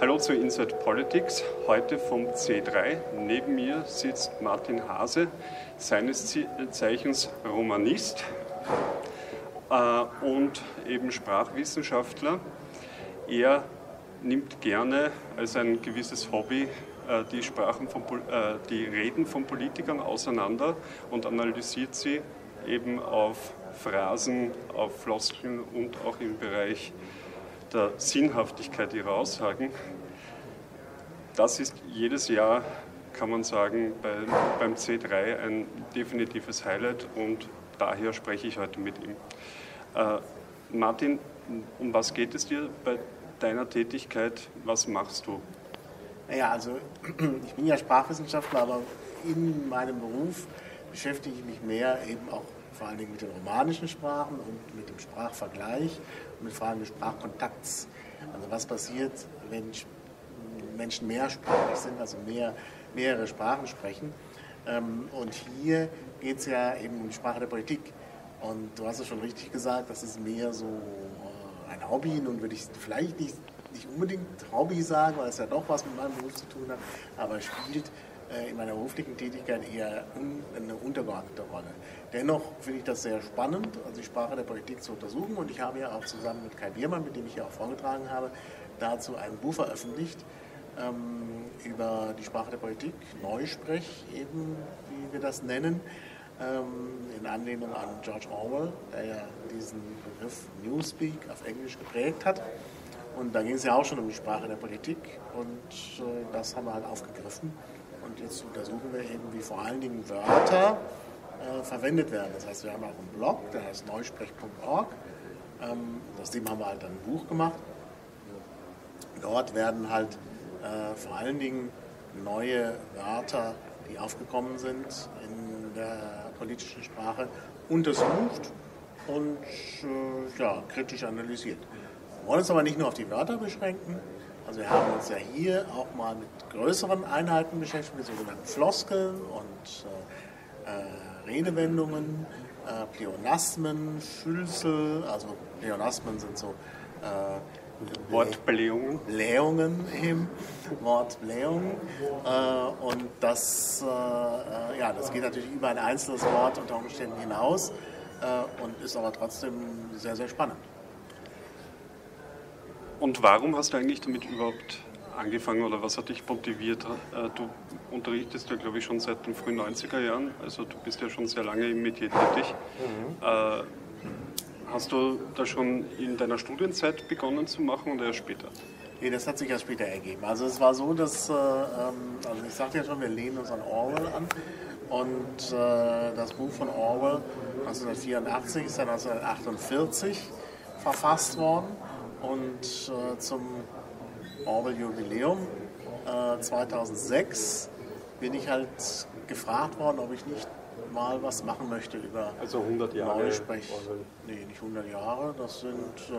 Hallo zu Inside Politics, heute vom C3. Neben mir sitzt Martin Haase, seines Zeichens Romanist und eben Sprachwissenschaftler. Er nimmt gerne als ein gewisses Hobby die Reden von Politikern auseinander und analysiert sie eben auf Phrasen, auf Floskeln und auch im Bereich der Sinnhaftigkeit ihrer Aussagen. Das ist jedes Jahr, kann man sagen, beim C3 ein definitives Highlight und daher spreche ich heute mit ihm. Martin, um was geht es dir bei deiner Tätigkeit? Was machst du? Naja, also ich bin ja Sprachwissenschaftler, aber in meinem Beruf beschäftige ich mich mehr eben auch vor allen Dingen mit den romanischen Sprachen und mit dem Sprachvergleich und mit Fragen des Sprachkontakts. Also was passiert, wenn Menschen mehrsprachig sind, also mehrere Sprachen sprechen. Und hier geht es ja eben um die Sprache der Politik. Und du hast es schon richtig gesagt, das ist mehr so ein Hobby. Nun würde ich vielleicht nicht unbedingt Hobby sagen, weil es ja doch was mit meinem Beruf zu tun hat, aber es spielt in meiner beruflichen Tätigkeit eher eine untergeordnete Rolle. Dennoch finde ich das sehr spannend, also die Sprache der Politik zu untersuchen, und ich habe ja auch zusammen mit Kai Biermann, mit dem ich ja auch vorgetragen habe, dazu ein Buch veröffentlicht über die Sprache der Politik, Neusprech eben, wie wir das nennen, in Anlehnung an George Orwell, der ja diesen Begriff Newspeak auf Englisch geprägt hat. Und da ging es ja auch schon um die Sprache der Politik und das haben wir halt aufgegriffen. Und jetzt untersuchen wir eben, wie vor allen Dingen Wörter verwendet werden. Das heißt, wir haben auch einen Blog, der heißt neusprech.org. Aus dem haben wir halt ein Buch gemacht. Dort werden halt vor allen Dingen neue Wörter, die aufgekommen sind in der politischen Sprache, untersucht und ja, kritisch analysiert. Wir wollen uns aber nicht nur auf die Wörter beschränken. Also wir haben uns ja hier auch mal mit größeren Einheiten beschäftigt, mit sogenannten Floskeln und Redewendungen, Pleonasmen, Füllsel, also Pleonasmen sind so Wortblähungen. Blähungen eben, Wortblähungen. Und das, ja, das geht natürlich über ein einzelnes Wort unter Umständen hinaus und ist aber trotzdem sehr, sehr spannend. Und warum hast du eigentlich damit überhaupt angefangen oder was hat dich motiviert? Du unterrichtest ja, glaube ich, schon seit den frühen 90er Jahren, also du bist ja schon sehr lange im Metier tätig. Mhm. Hast du das schon in deiner Studienzeit begonnen zu machen oder erst später? Nee, das hat sich ja später ergeben. Also es war so, dass, also ich sagte ja schon, wir lehnen uns an Orwell an. Und das Buch von Orwell 1984 ist dann 1948 verfasst worden. Und zum Orwell-Jubiläum 2006 bin ich halt gefragt worden, ob ich nicht mal was machen möchte über also 100 Jahre Neusprech. Nee, nicht 100 Jahre, das sind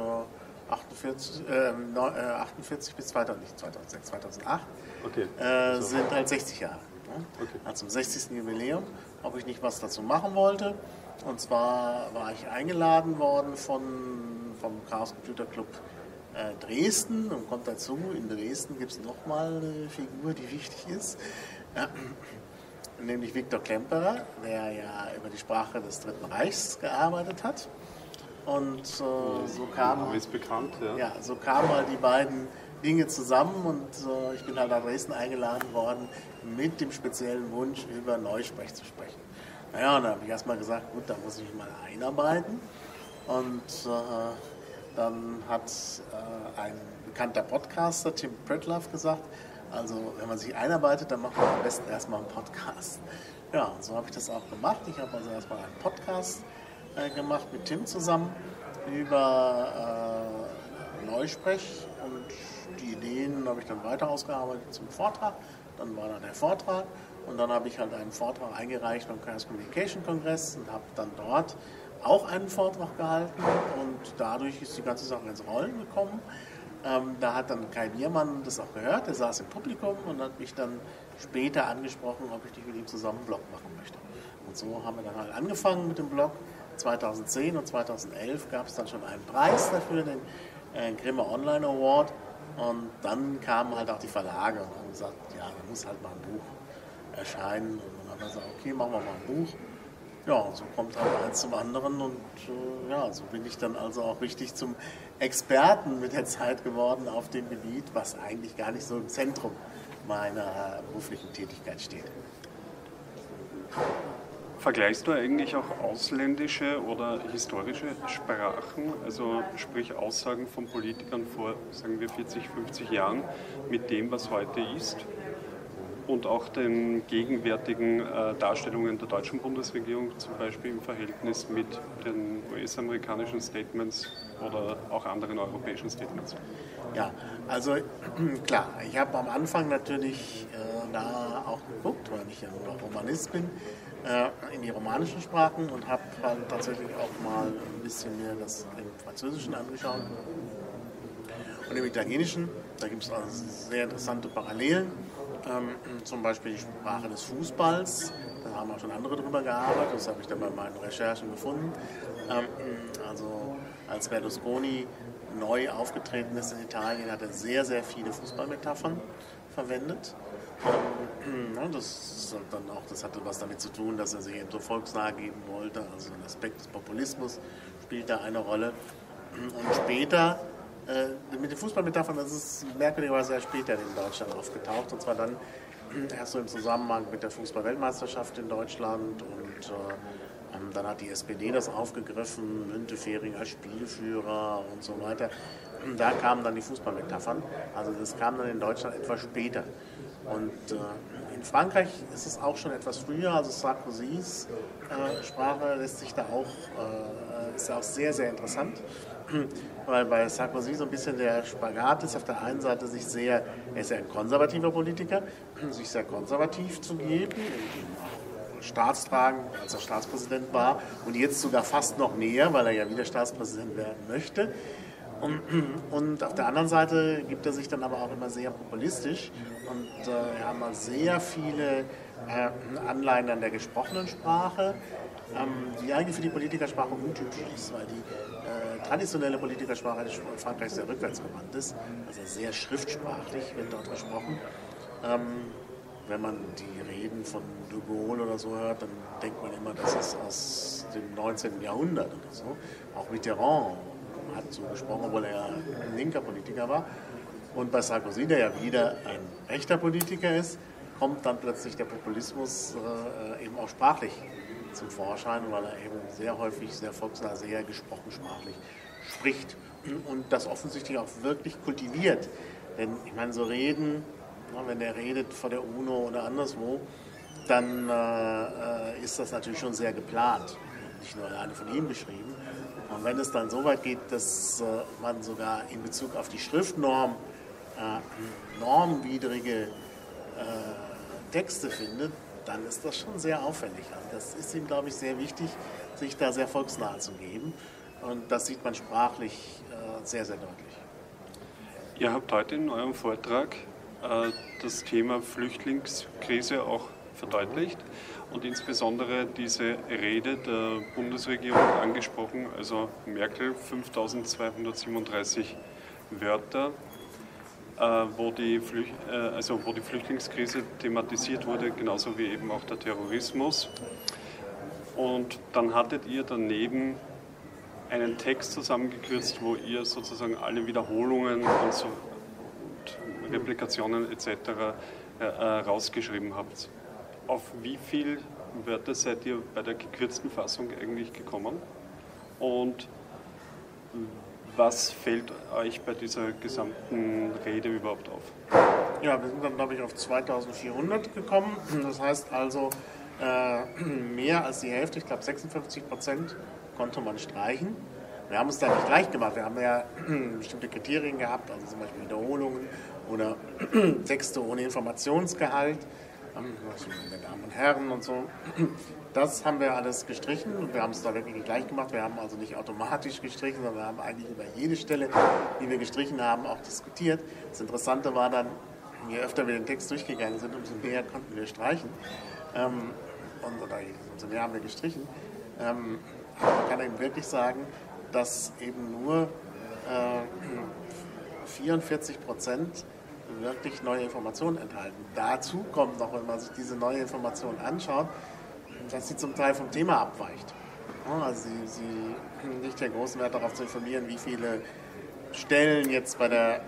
48 bis 2006, 2008, okay. Sind halt 60 Jahre. Ne? Okay. Also zum 60. Jubiläum, ob ich nicht was dazu machen wollte. Und zwar war ich eingeladen worden vom Chaos Computer Club Dresden, und kommt dazu, in Dresden gibt es nochmal eine Figur, die wichtig ist, nämlich Viktor Klemperer, der ja über die Sprache des Dritten Reichs gearbeitet hat. Und so kamen halt die beiden Dinge zusammen, und ich bin halt nach Dresden eingeladen worden mit dem speziellen Wunsch, über Neusprech zu sprechen. Naja, und da habe ich erstmal gesagt, gut, da muss ich mich mal einarbeiten. Und dann hat ein bekannter Podcaster, Tim Pridlove, gesagt, also wenn man sich einarbeitet, dann macht man am besten erstmal einen Podcast. Ja, und so habe ich das auch gemacht. Ich habe also erstmal einen Podcast gemacht mit Tim zusammen über Neusprech, und die Ideen habe ich dann weiter ausgearbeitet zum Vortrag. Dann war dann der Vortrag, und dann habe ich halt einen Vortrag eingereicht beim Kiwi Communication Kongress und habe dann dort auch einen Vortrag gehalten, und dadurch ist die ganze Sache ins Rollen gekommen. Da hat dann Kai Biermann das auch gehört, der saß im Publikum und hat mich dann später angesprochen, ob ich nicht mit ihm zusammen einen Blog machen möchte. Und so haben wir dann halt angefangen mit dem Blog. 2010 und 2011 gab es dann schon einen Preis dafür, den Grimme Online Award, Und dann kamen halt auch die Verlage und haben gesagt, ja, da muss halt mal ein Buch erscheinen. Und dann haben wir gesagt, okay, machen wir mal ein Buch. Ja, und so kommt halt eins zum anderen und ja, so bin ich dann also auch richtig zum Experten mit der Zeit geworden auf dem Gebiet, was eigentlich gar nicht so im Zentrum meiner beruflichen Tätigkeit steht. Vergleichst du eigentlich auch ausländische oder historische Sprachen, also sprich Aussagen von Politikern vor, sagen wir, 40, 50 Jahren mit dem, was heute ist? Und auch den gegenwärtigen Darstellungen der deutschen Bundesregierung, zum Beispiel im Verhältnis mit den US-amerikanischen Statements oder auch anderen europäischen Statements? Ja, also klar, ich habe am Anfang natürlich da auch geguckt, weil ich ja nur Romanist bin, in die romanischen Sprachen und habe halt tatsächlich auch mal ein bisschen mehr das im Französischen angeschaut. Und im Italienischen, da gibt es auch sehr interessante Parallelen. Zum Beispiel die Sprache des Fußballs, da haben auch schon andere drüber gearbeitet, das habe ich dann bei meinen Recherchen gefunden. Also als Berlusconi neu aufgetreten ist in Italien, hat er sehr, sehr viele Fußballmetaphern verwendet. Das hatte was damit zu tun, dass er sich eben so volksnahe geben wollte, also ein Aspekt des Populismus spielt da eine Rolle. Und später... mit den Fußballmetaphern, das ist merkwürdigerweise später in Deutschland aufgetaucht. Und zwar dann erst so im Zusammenhang mit der Fußball-Weltmeisterschaft in Deutschland. Und dann hat die SPD das aufgegriffen, Müntefering als Spielführer und so weiter. Und da kamen dann die Fußballmetaphern. Also das kam dann in Deutschland etwas später. Und in Frankreich ist es auch schon etwas früher. Also Sarkozys Sprache lässt sich da auch, ist auch sehr, sehr interessant. Weil bei Sarkozy so ein bisschen der Spagat ist, auf der einen Seite er ist ja ein konservativer Politiker, sich sehr konservativ zu geben, staatstragend, als er Staatspräsident war und jetzt sogar fast noch mehr, weil er ja wieder Staatspräsident werden möchte. Und auf der anderen Seite gibt er sich dann aber auch immer sehr populistisch und wir haben sehr viele Anleihen an der gesprochenen Sprache, die eigentlich für die Politikersprache untypisch ist, weil die traditionelle Politikersprache in Frankreich sehr rückwärtsgewandt ist, also sehr schriftsprachlich wird dort gesprochen. Wenn man die Reden von de Gaulle oder so hört, dann denkt man immer, das ist aus dem 19. Jahrhundert oder so. Auch Mitterrand hat so gesprochen, obwohl er ein linker Politiker war. Und bei Sarkozy, der ja wieder ein rechter Politiker ist, kommt dann plötzlich der Populismus eben auch sprachlich zum Vorschein, weil er eben sehr häufig, sehr volksnah, sehr gesprochen sprachlich spricht und das offensichtlich auch wirklich kultiviert. Denn ich meine, so Reden, wenn der redet vor der UNO oder anderswo, dann ist das natürlich schon sehr geplant, nicht nur alleine von ihm geschrieben. Und wenn es dann so weit geht, dass man sogar in Bezug auf die Schriftnorm normwidrige Texte findet, dann ist das schon sehr auffällig. Also das ist ihm, glaube ich, sehr wichtig, sich da sehr volksnah zu geben. Und das sieht man sprachlich sehr, sehr deutlich. Ihr habt heute in eurem Vortrag das Thema Flüchtlingskrise auch verdeutlicht und insbesondere diese Rede der Bundesregierung angesprochen, also Merkel, 5237 Wörter, wo die Flüchtlingskrise thematisiert wurde, genauso wie eben auch der Terrorismus. Und dann hattet ihr daneben einen Text zusammengekürzt, wo ihr sozusagen alle Wiederholungen und, so, und Replikationen etc. rausgeschrieben habt. Auf wie viele Wörter seid ihr bei der gekürzten Fassung eigentlich gekommen? Und was fällt euch bei dieser gesamten Rede überhaupt auf? Ja, wir sind dann, glaube ich, auf 2400 gekommen. Das heißt also, mehr als die Hälfte, ich glaube 56% konnte man streichen. Wir haben es da nicht leicht gemacht. Wir haben ja bestimmte Kriterien gehabt, also zum Beispiel Wiederholungen oder Texte ohne Informationsgehalt. Meine Damen und Herren und so, das haben wir alles gestrichen und wir haben es da wirklich nicht gleich gemacht. Wir haben also nicht automatisch gestrichen, sondern wir haben eigentlich über jede Stelle, die wir gestrichen haben, auch diskutiert. Das Interessante war dann, je öfter wir den Text durchgegangen sind, umso mehr konnten wir streichen. Umso mehr haben wir gestrichen. Aber man kann eben wirklich sagen, dass eben nur 44% wirklich neue Informationen enthalten. Dazu kommt noch, wenn man sich diese neue Information anschaut, dass sie zum Teil vom Thema abweicht. Also sie legen nicht den großen Wert darauf zu informieren, wie viele Stellen jetzt bei der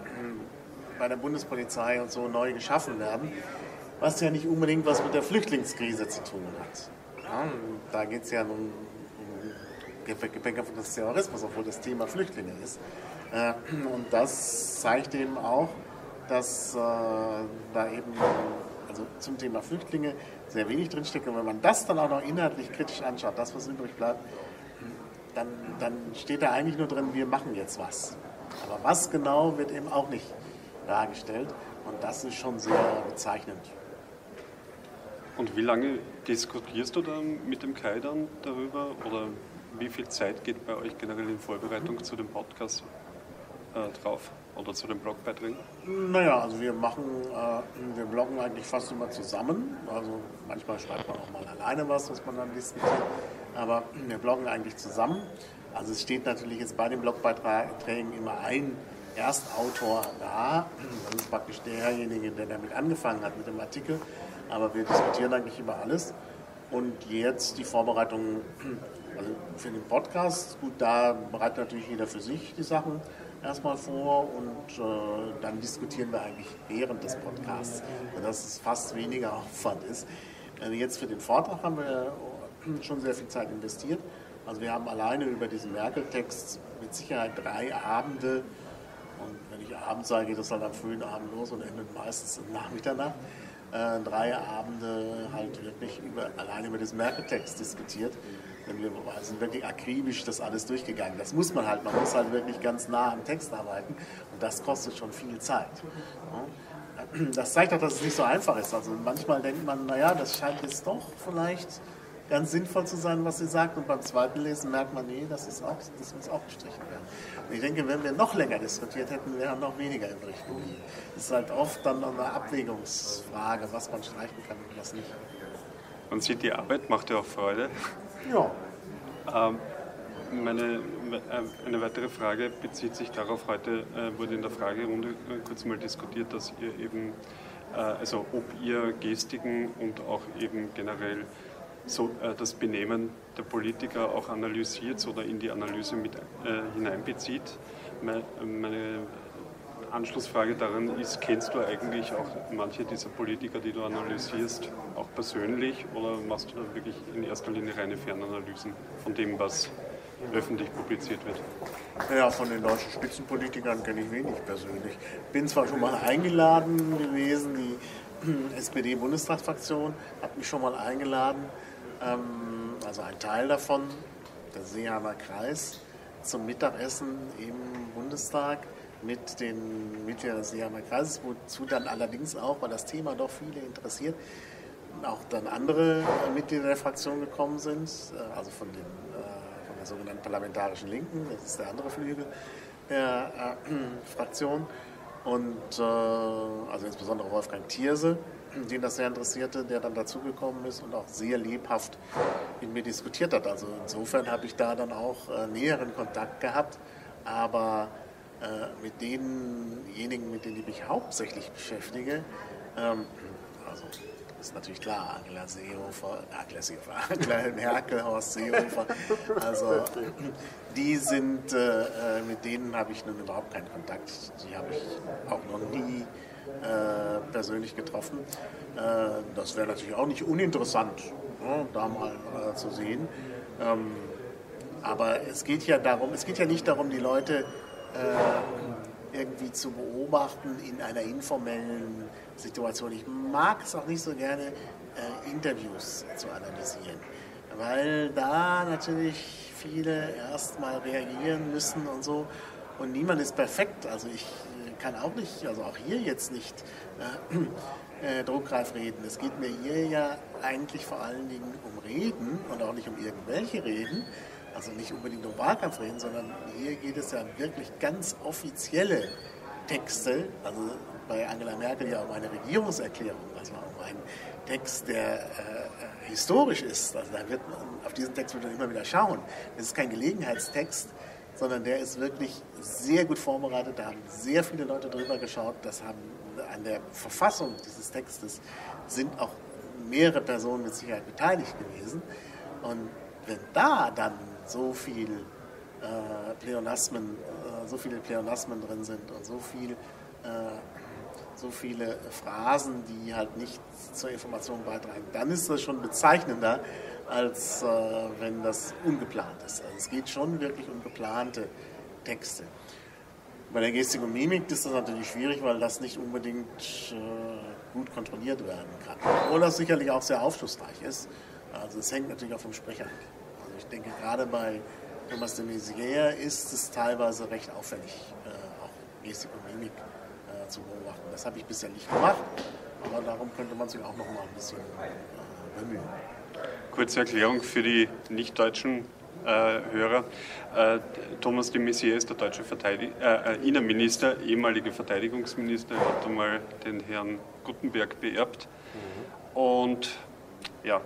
Bundespolizei und so neu geschaffen werden, was ja nicht unbedingt was mit der Flüchtlingskrise zu tun hat. Ja, da geht es ja nun um Bekämpfung des Terrorismus, obwohl das Thema Flüchtlinge ist. Und das zeigt eben auch, dass da eben also zum Thema Flüchtlinge sehr wenig drinsteckt. Und wenn man das dann auch noch inhaltlich kritisch anschaut, das, was übrig bleibt, dann steht da eigentlich nur drin, wir machen jetzt was. Aber was genau wird eben auch nicht dargestellt. Und das ist schon sehr bezeichnend. Und wie lange diskutierst du dann mit dem Kai dann darüber? Oder wie viel Zeit geht bei euch generell in Vorbereitung zu dem Podcast drauf? Oder zu den Blogbeiträgen? Naja, also wir bloggen eigentlich fast immer zusammen. Also manchmal schreibt man auch mal alleine was man dann diskutiert. Aber wir bloggen eigentlich zusammen. Also es steht natürlich jetzt bei den Blogbeiträgen immer ein Erstautor da. Das ist praktisch derjenige, der damit angefangen hat, mit dem Artikel. Aber wir diskutieren eigentlich über alles. Und jetzt die Vorbereitung also für den Podcast. Gut, da bereitet natürlich jeder für sich die Sachen erstmal vor und dann diskutieren wir eigentlich während des Podcasts, sodass es fast weniger Aufwand ist. Jetzt für den Vortrag haben wir schon sehr viel Zeit investiert. Also wir haben alleine über diesen Merkel-Text mit Sicherheit 3 Abende, und wenn ich Abend sage, geht das halt am frühen Abend los und endet meistens nach Mitternacht, 3 Abende halt wirklich alleine über diesen Merkel-Text diskutiert. Denn wir sind wirklich akribisch das alles durchgegangen. Das muss man halt, wirklich ganz nah am Text arbeiten und das kostet schon viel Zeit. Das zeigt auch, dass es nicht so einfach ist. Also manchmal denkt man, naja, das scheint jetzt doch vielleicht ganz sinnvoll zu sein, was sie sagt, und beim zweiten Lesen merkt man, nee, das muss auch gestrichen werden. Und ich denke, wenn wir noch länger diskutiert hätten, wäre noch weniger übrig geblieben. Das ist halt oft dann noch eine Abwägungsfrage, was man streichen kann und was nicht. Man sieht, die Arbeit macht ja auch Freude. Ja. Eine weitere Frage bezieht sich darauf, heute wurde in der Fragerunde kurz mal diskutiert, dass ihr eben, also ob ihr Gestiken und auch eben generell so, das Benehmen der Politiker auch analysiert oder in die Analyse mit hineinbezieht. Meine Anschlussfrage daran ist, kennst du eigentlich auch manche dieser Politiker, die du analysierst, auch persönlich, oder machst du dann wirklich in erster Linie reine Fernanalysen von dem, was öffentlich publiziert wird? Ja, von den deutschen Spitzenpolitikern kenne ich wenig persönlich. Bin zwar schon mal eingeladen gewesen, die SPD-Bundestagsfraktion hat mich schon mal eingeladen, also ein Teil davon, der Seeheimer Kreis, zum Mittagessen im Bundestag mit den Mitgliedern des Seeheimer Kreises, wozu dann allerdings auch, weil das Thema doch viele interessiert, auch dann andere Mitglieder der Fraktion gekommen sind, also von der sogenannten Parlamentarischen Linken, das ist der andere Flügel der Fraktion, und also insbesondere Wolfgang Thierse, den das sehr interessierte, der dann dazugekommen ist und auch sehr lebhaft mit mir diskutiert hat. Also insofern habe ich da dann auch näheren Kontakt gehabt, aber mit denjenigen, mit denen ich mich hauptsächlich beschäftige, also ist natürlich klar, Angela Merkel, Horst Seehofer, also die sind, mit denen habe ich nun überhaupt keinen Kontakt, die habe ich auch noch nie persönlich getroffen. Das wäre natürlich auch nicht uninteressant, ne, da mal zu sehen, aber es geht ja nicht darum, die Leute irgendwie zu beobachten in einer informellen Situation. Ich mag es auch nicht so gerne, Interviews zu analysieren, weil da natürlich viele erstmal reagieren müssen und so, und niemand ist perfekt. Also ich kann auch nicht, also auch hier jetzt nicht druckreif reden. Es geht mir hier ja eigentlich vor allen Dingen um Reden und auch nicht um irgendwelche Reden. Also nicht unbedingt um Wahlkampf reden, sondern hier geht es ja wirklich ganz offizielle Texte, also bei Angela Merkel ja um eine Regierungserklärung, also um einen Text, der historisch ist. Also da wird man, auf diesen Text wird man immer wieder schauen. Das ist kein Gelegenheitstext, sondern der ist wirklich sehr gut vorbereitet. Da haben sehr viele Leute drüber geschaut. Das haben an der Verfassung dieses Textes sind auch mehrere Personen mit Sicherheit beteiligt gewesen. Und wenn da dann so viel so viele Pleonasmen drin sind und so viele Phrasen, die halt nicht zur Information beitragen, dann ist das schon bezeichnender, als wenn das ungeplant ist. Also es geht schon wirklich um geplante Texte. Bei der Gestik und Mimik ist das natürlich schwierig, weil das nicht unbedingt gut kontrolliert werden kann. Obwohl das sicherlich auch sehr aufschlussreich ist. Also es hängt natürlich auch vom Sprecher ab. Also ich denke, gerade bei Thomas de Maizière ist es teilweise recht auffällig, auch Gestik und Mimik zu beobachten. Das habe ich bisher nicht gemacht, aber darum könnte man sich auch noch mal ein bisschen bemühen. Kurze Erklärung für die nicht-deutschen Hörer. Thomas de Maizière ist der deutsche Innenminister, ehemaliger Verteidigungsminister, hat einmal den Herrn Gutenberg beerbt. Mhm. Und ja,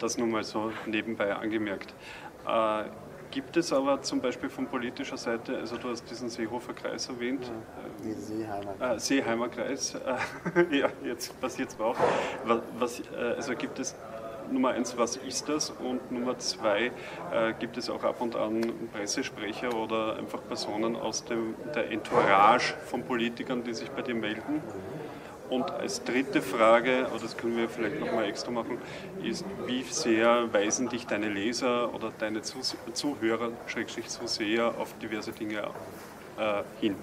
das nur mal so nebenbei angemerkt. Gibt es aber zum Beispiel von politischer Seite, also du hast diesen Seehofer Kreis erwähnt. Ja, die Seeheimer Kreis. Ja, jetzt passiert es auch. Also gibt es Nummer eins, was ist das? Und Nummer zwei, gibt es auch ab und an Pressesprecher oder einfach Personen aus der Entourage von Politikern, die sich bei dir melden? Und als dritte Frage, aber das können wir vielleicht nochmal extra machen, ist, wie sehr weisen dich deine Leser oder deine Zuhörer, Schrägstrich Zuseher, auf diverse Dinge hin?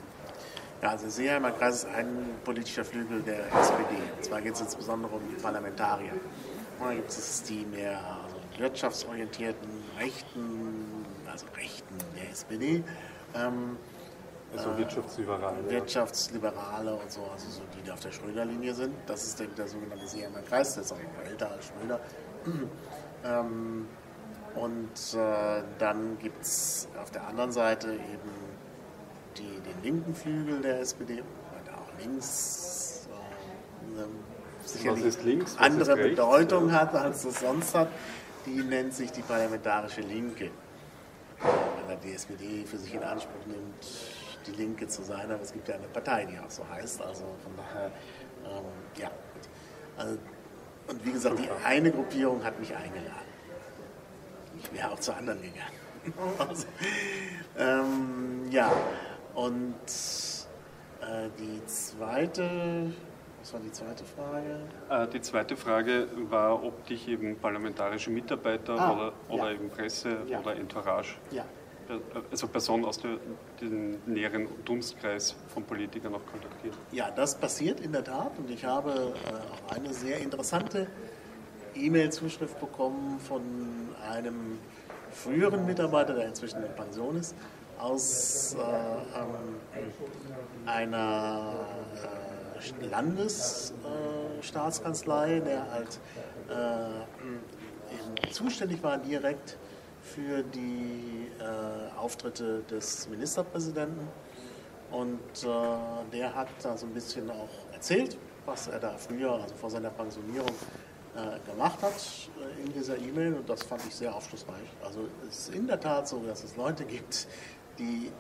Ja, also Seeheimer Kreis ist ein politischer Flügel der SPD. Und zwar geht es insbesondere um die Parlamentarier. Da gibt es die mehr also wirtschaftsorientierten Rechten, also Rechten der SPD. Also Wirtschaftsliberale. Wirtschaftsliberale und so, also so die auf der Schröder-Linie sind. Das ist der sogenannte Seeheimer Kreis, der ist auch älter als Schröder. Und dann gibt es auf der anderen Seite eben den linken Flügel der SPD, weil da auch links sicherlich links, andere rechts, Bedeutung hat, als das sonst hat. Die nennt sich die Parlamentarische Linke. Weil die SPD für sich in Anspruch nimmt, die Linke zu sein, aber es gibt ja eine Partei, die auch so heißt, also von daher, ja, gut. Also, und wie gesagt, die eine Gruppierung hat mich eingeladen. Ich wäre auch zur anderen gegangen. Also, ja, und was war die zweite Frage? Die zweite Frage war, ob dich eben parlamentarische Mitarbeiter oder eben Presse oder Entourage, also Personen aus dem näheren Dunstkreis von Politikern auch kontaktieren. Ja, das passiert in der Tat und ich habe auch eine sehr interessante E-Mail-Zuschrift bekommen von einem früheren Mitarbeiter, der inzwischen in Pension ist, aus einer Landesstaatskanzlei, der halt zuständig war direkt für die Auftritte des Ministerpräsidenten und der hat da so ein bisschen auch erzählt, was er da früher, also vor seiner Pensionierung, gemacht hat in dieser E-Mail und das fand ich sehr aufschlussreich. Also es ist in der Tat so, dass es Leute gibt, die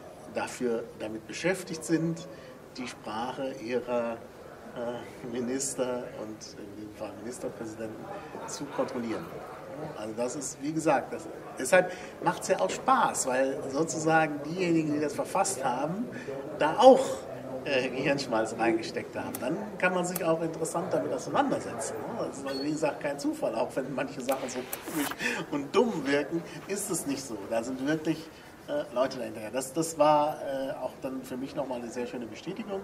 damit beschäftigt sind, die Sprache ihrer Minister und in dem Fall Ministerpräsidenten zu kontrollieren. Also das ist, wie gesagt, deshalb macht es ja auch Spaß, weil sozusagen diejenigen, die das verfasst haben, da auch Gehirnschmalz reingesteckt haben. Dann kann man sich auch interessant damit auseinandersetzen. Ne? Das ist also, wie gesagt, kein Zufall. Auch wenn manche Sachen so komisch und dumm wirken, ist es nicht so. Da sind wirklich Leute dahinter. Das war auch dann für mich nochmal eine sehr schöne Bestätigung.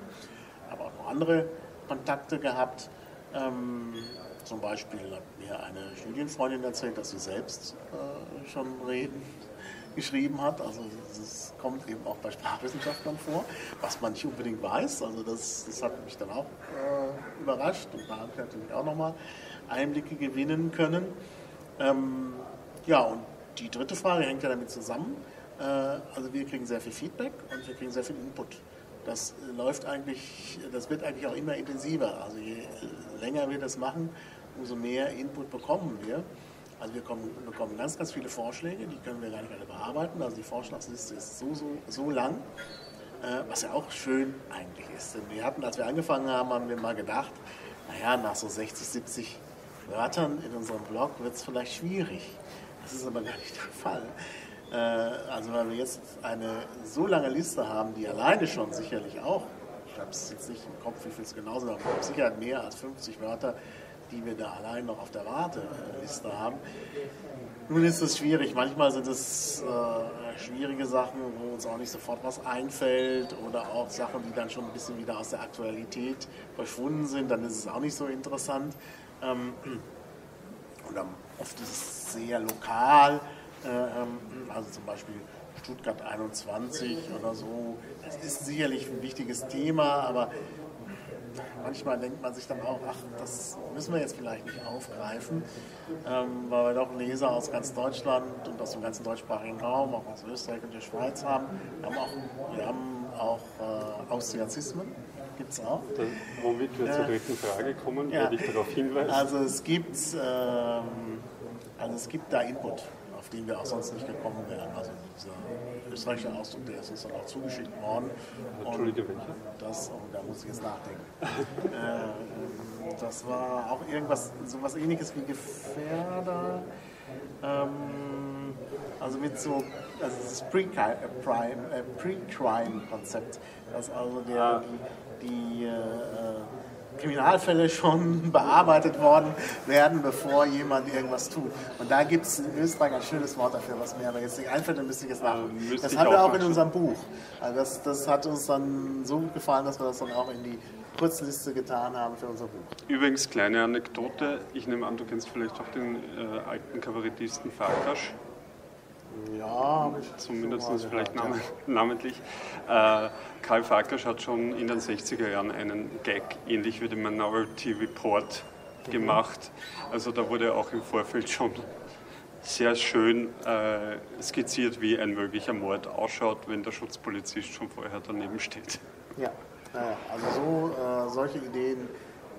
Aber auch noch andere Kontakte gehabt. Zum Beispiel hat mir eine Studienfreundin erzählt, dass sie selbst schon geschrieben hat. Also das kommt eben auch bei Sprachwissenschaftlern vor, was man nicht unbedingt weiß. Also das hat mich dann auch überrascht und da habe ich natürlich auch nochmal Einblicke gewinnen können. Ja, und die dritte Frage hängt ja damit zusammen. Also wir kriegen sehr viel Feedback und wir kriegen sehr viel Input. Das läuft eigentlich, das wird eigentlich auch immer intensiver. Also je länger wir das machen, umso mehr Input bekommen wir. Also wir bekommen ganz, ganz viele Vorschläge, die können wir gar nicht alle bearbeiten. Also die Vorschlagsliste ist so lang, was ja auch schön eigentlich ist. Denn wir hatten, als wir angefangen haben, haben wir mal gedacht, naja, nach so 60, 70 Wörtern in unserem Blog wird es vielleicht schwierig. Das ist aber gar nicht der Fall. Also weil wir jetzt eine so lange Liste haben, die alleine schon sicherlich auch, ich habe es jetzt nicht im Kopf, wie viel es genau sind, aber mit Sicherheit mehr als 50 Wörter, die wir da allein noch auf der Warteliste haben. Nun ist es schwierig. Manchmal sind es schwierige Sachen, wo uns auch nicht sofort was einfällt oder auch Sachen, die dann schon ein bisschen wieder aus der Aktualität verschwunden sind. Dann ist es auch nicht so interessant. Oder oft ist es sehr lokal. Also zum Beispiel Stuttgart 21 oder so. Das ist sicherlich ein wichtiges Thema, aber manchmal denkt man sich dann auch, ach, das müssen wir jetzt vielleicht nicht aufgreifen, weil wir doch Leser aus ganz Deutschland und aus dem ganzen deutschsprachigen Raum, auch aus Österreich und der Schweiz haben. Wir haben auch Austriazismen, gibt es auch. Womit wir zur dritten Frage kommen, ja, würde ich darauf hinweisen. Also es gibt da Input, auf den wir auch sonst nicht gekommen wären. Also dieser österreichische Ausdruck, der ist uns dann auch zugeschickt worden. Entschuldige, welcher? Da muss ich jetzt nachdenken. Das war auch irgendwas, sowas Ähnliches wie Gefährder. Also das Pre-Crime-Konzept, dass also die Kriminalfälle schon bearbeitet worden werden, bevor jemand irgendwas tut. Und da gibt es in Österreich ein schönes Wort dafür, was mir aber jetzt nicht einfällt, dann müsste ich jetzt nachdenken. Das haben wir auch in unserem Buch. Also das hat uns dann so gut gefallen, dass wir das dann auch in die Kurzliste getan haben für unser Buch. Übrigens, kleine Anekdote. Ich nehme an, du kennst vielleicht auch den alten Kabarettisten Farkas. Ja, zumindest vielleicht namentlich. Karl Farkas hat schon in den 60er Jahren einen Gag, ähnlich wie den Minority Report, gemacht. Also da wurde auch im Vorfeld schon sehr schön skizziert, wie ein möglicher Mord ausschaut, wenn der Schutzpolizist schon vorher daneben steht. Ja, also solche Ideen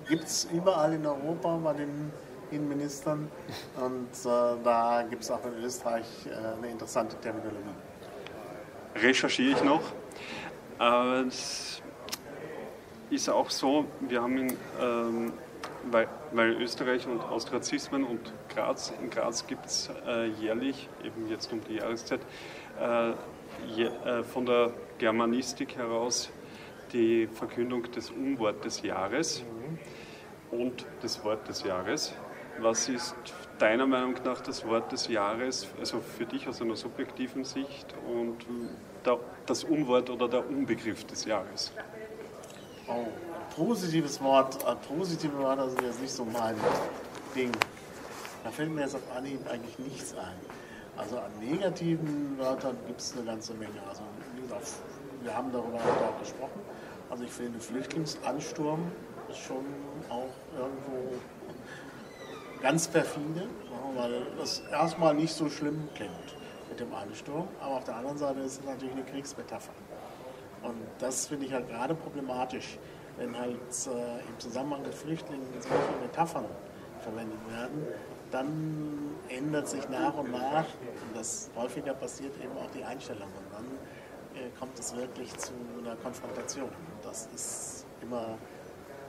gibt es überall in Europa bei den Innenministern, und da gibt es auch in Österreich eine interessante Terminologie. Recherchiere ich noch. Es ist auch so, wir haben weil Österreich und Austriazismen und Graz, in Graz gibt es jährlich, eben jetzt um die Jahreszeit, von der Germanistik heraus die Verkündung des Unwort des Jahres und des Wort des Jahres. Was ist deiner Meinung nach das Wort des Jahres, also für dich aus einer subjektiven Sicht, und das Unwort oder der Unbegriff des Jahres? Oh, positive Wörter sind jetzt nicht so mein Ding. Da fällt mir jetzt auf Anhieb eigentlich nichts ein. Also an negativen Wörtern gibt es eine ganze Menge. Also wie gesagt, wir haben darüber auch gesprochen. Also ich finde, Flüchtlingsansturm ist schon auch irgendwo ganz perfide, weil das erstmal nicht so schlimm klingt mit dem Ansturm, aber auf der anderen Seite ist es natürlich eine Kriegsmetapher. Und das finde ich halt gerade problematisch, wenn halt im Zusammenhang mit Flüchtlingen solche Metaphern verwendet werden, dann ändert sich nach und nach, und das häufiger passiert, eben auch die Einstellung. Und dann kommt es wirklich zu einer Konfrontation. Das ist immer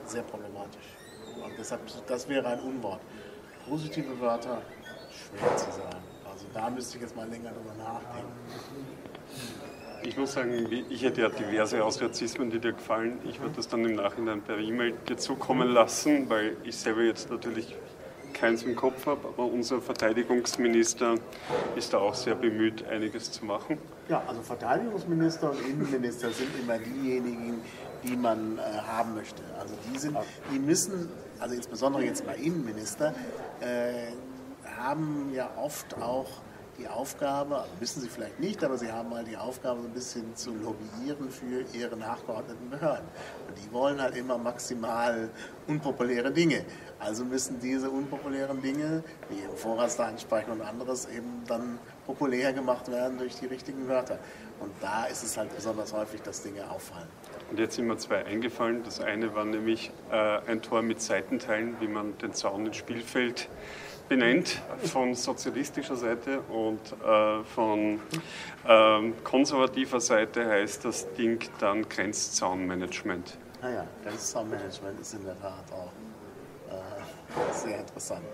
sehr problematisch. Und deshalb, das wäre ein Unwort. Positive Wörter, schwer zu sagen. Also da müsste ich jetzt mal länger drüber nachdenken. Ich muss sagen, ich hätte ja diverse Austriazismen, die dir gefallen. Ich würde das dann im Nachhinein per E-Mail dir zukommen lassen, weil ich selber jetzt natürlich keins im Kopf habe. Aber unser Verteidigungsminister ist da auch sehr bemüht, einiges zu machen. Ja, also Verteidigungsminister und Innenminister sind immer diejenigen, die man haben möchte. Also die müssen, also insbesondere jetzt bei Innenminister, haben ja oft auch die Aufgabe, also müssen sie vielleicht nicht, aber sie haben halt die Aufgabe, so ein bisschen zu lobbyieren für ihre nachgeordneten Behörden. Und die wollen halt immer maximal unpopuläre Dinge. Also müssen diese unpopulären Dinge, wie eben Vorratsdatenspeicherung und anderes, eben dann populär gemacht werden durch die richtigen Wörter. Und da ist es halt besonders häufig, dass Dinge auffallen. Und jetzt sind mir zwei eingefallen. Das eine war nämlich ein Tor mit Seitenteilen, wie man den Zaun ins Spielfeld benennt von sozialistischer Seite und von konservativer Seite heißt das Ding dann Grenzzaunmanagement. Ah ja, Grenzzaunmanagement ist in der Tat auch sehr interessant.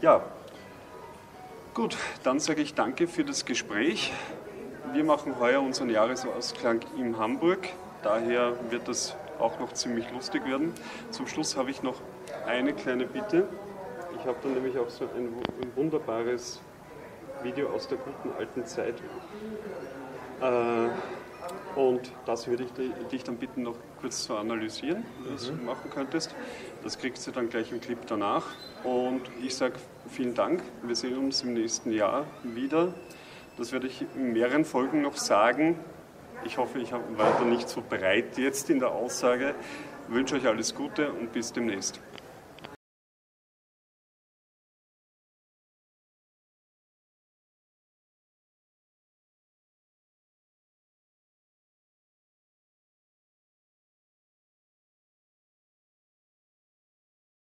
Ja, gut, dann sage ich danke für das Gespräch. Wir machen heuer unseren Jahresausklang in Hamburg, daher wird das auch noch ziemlich lustig werden. Zum Schluss habe ich noch eine kleine Bitte. Ich habe dann nämlich auch so ein wunderbares Video aus der guten alten Zeit. Und das würde ich dich dann bitten, noch kurz zu analysieren, was du machen könntest. Das kriegst du dann gleich im Clip danach. Und ich sage vielen Dank. Wir sehen uns im nächsten Jahr wieder. Das werde ich in mehreren Folgen noch sagen. Ich hoffe, ich war da nicht so breit jetzt in der Aussage. Ich wünsche euch alles Gute und bis demnächst.